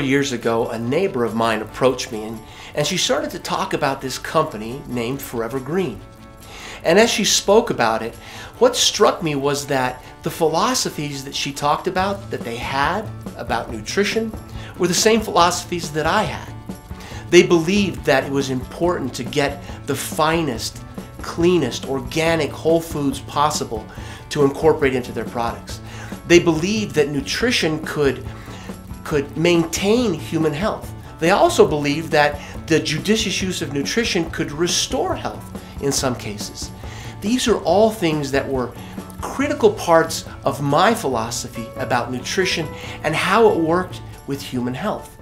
4 years ago, a neighbor of mine approached me and she started to talk about this company named ForeverGreen. And as she spoke about it, what struck me was that the philosophies that she talked about, that they had about nutrition, were the same philosophies that I had. They believed that it was important to get the finest, cleanest, organic whole foods possible to incorporate into their products. They believed that nutrition could maintain human health. They also believed that the judicious use of nutrition could restore health in some cases. These are all things that were critical parts of my philosophy about nutrition and how it worked with human health.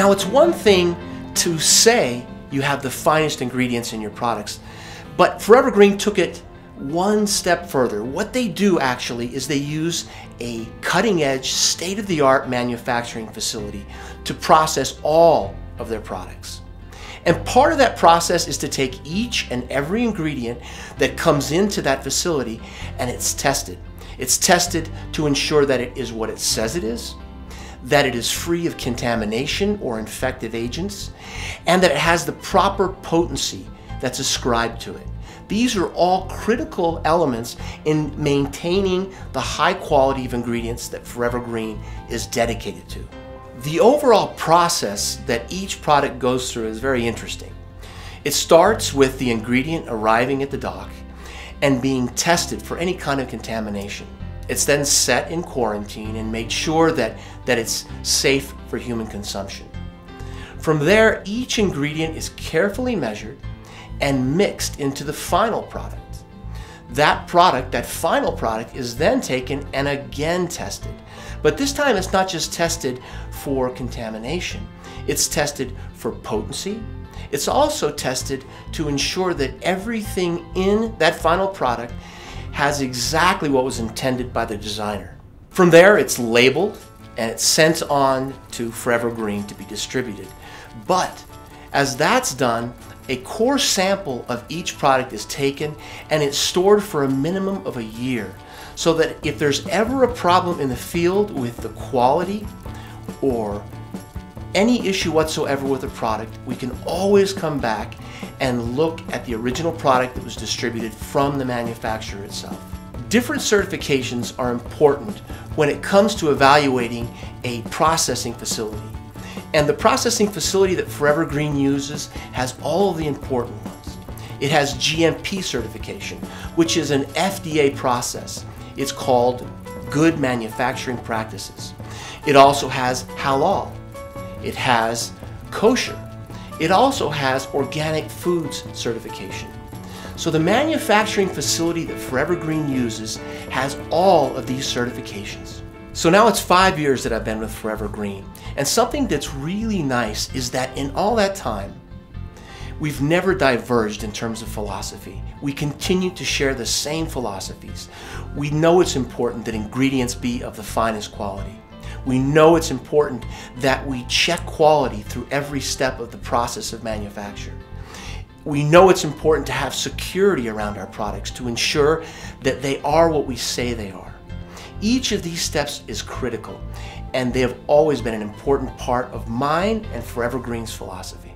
Now, it's one thing to say you have the finest ingredients in your products, but ForeverGreen took it one step further. What they do actually is they use a cutting-edge, state-of-the-art manufacturing facility to process all of their products. And part of that process is to take each and every ingredient that comes into that facility and it's tested. It's tested to ensure that it is what it says it is, that it is free of contamination or infective agents, and that it has the proper potency that's ascribed to it. These are all critical elements in maintaining the high quality of ingredients that ForeverGreen is dedicated to. The overall process that each product goes through is very interesting. It starts with the ingredient arriving at the dock and being tested for any kind of contamination. It's then set in quarantine and made sure that it's safe for human consumption. From there, each ingredient is carefully measured and mixed into the final product. That final product is then taken and again tested. But this time it's not just tested for contamination, it's tested for potency. It's also tested to ensure that everything in that final product has exactly what was intended by the designer. From there, it's labeled and it's sent on to ForeverGreen to be distributed. But as that's done, a core sample of each product is taken and it's stored for a minimum of a year, so that if there's ever a problem in the field with the quality or any issue whatsoever with a product, we can always come back and look at the original product that was distributed from the manufacturer itself. Different certifications are important when it comes to evaluating a processing facility. And the processing facility that ForeverGreen uses has all of the important ones. It has GMP certification, which is an FDA process. It's called Good Manufacturing Practices. It also has halal. It has kosher. It also has organic foods certification. So the manufacturing facility that ForeverGreen uses has all of these certifications. So now it's 5 years that I've been with ForeverGreen, and something that's really nice is that in all that time, we've never diverged in terms of philosophy. We continue to share the same philosophies. We know it's important that ingredients be of the finest quality. We know it's important that we check quality through every step of the process of manufacture. We know it's important to have security around our products to ensure that they are what we say they are. Each of these steps is critical, and they have always been an important part of mine and ForeverGreen's philosophy.